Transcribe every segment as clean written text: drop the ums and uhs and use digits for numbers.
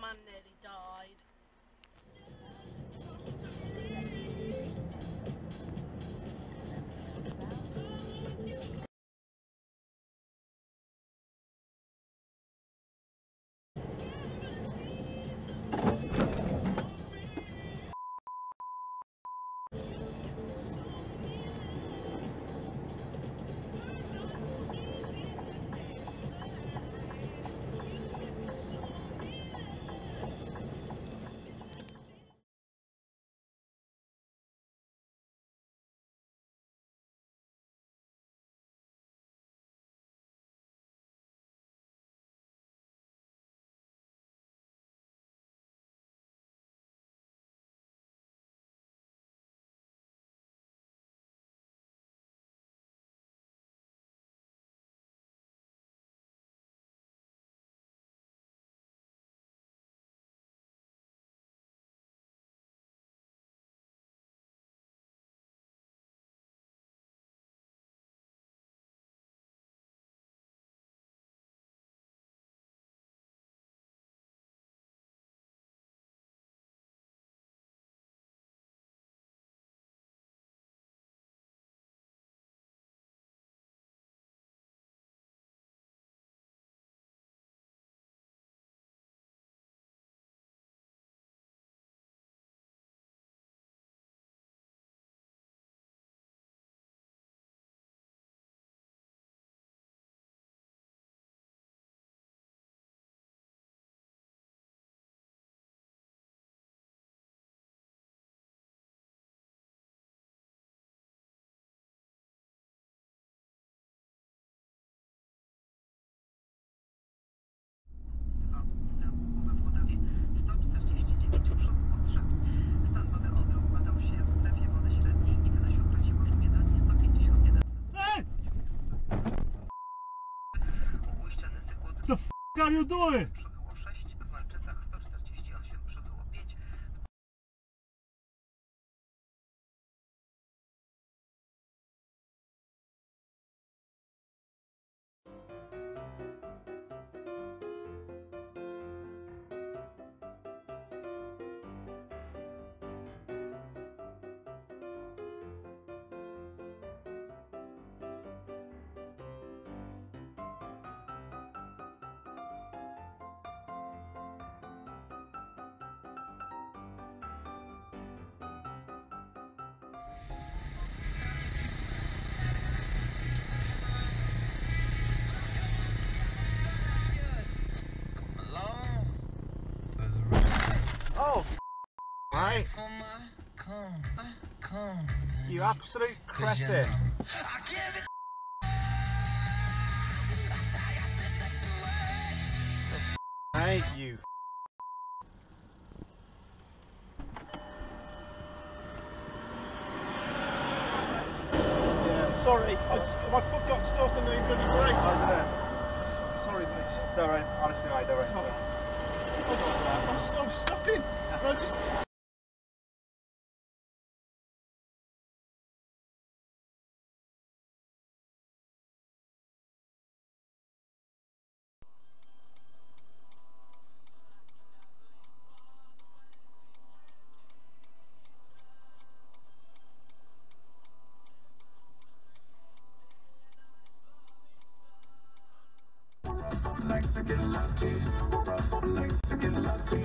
man nearly died. What are you doing? You absolute cretin. I can't be I hate you. Yeah, I'm sorry. My foot got stuck in the bloody brake over there. Sorry, mate. Don't worry. Honestly, mate, don't worry. I'm stuck in. I just... Like to get lucky, like to get lucky.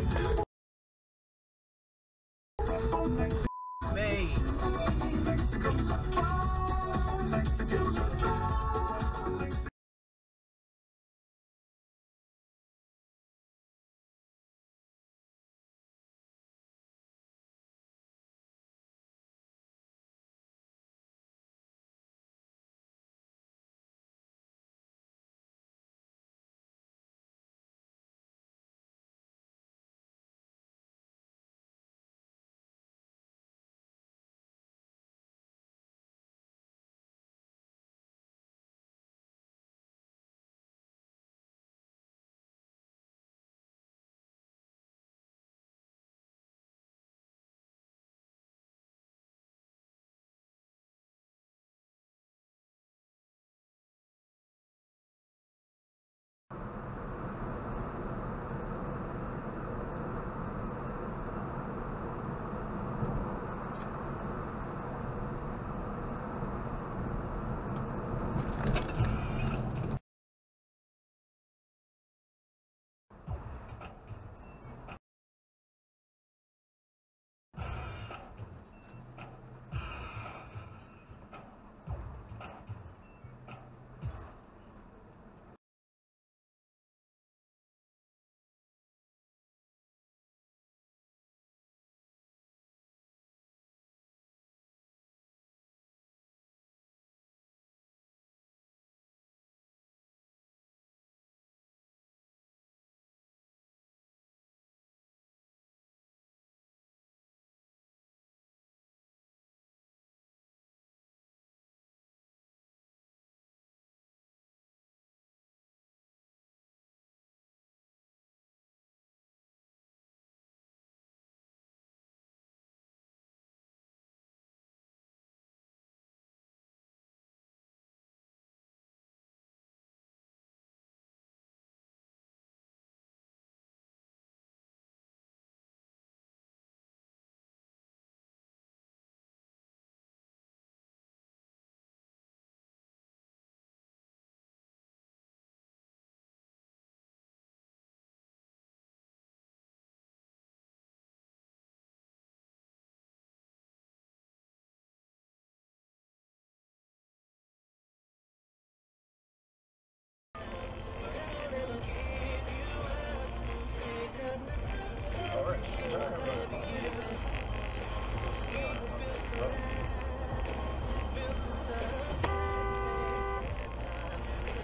Me, like to get lucky, like to get lucky.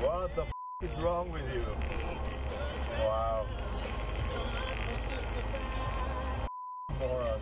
What the f is wrong with you? Wow. Moron.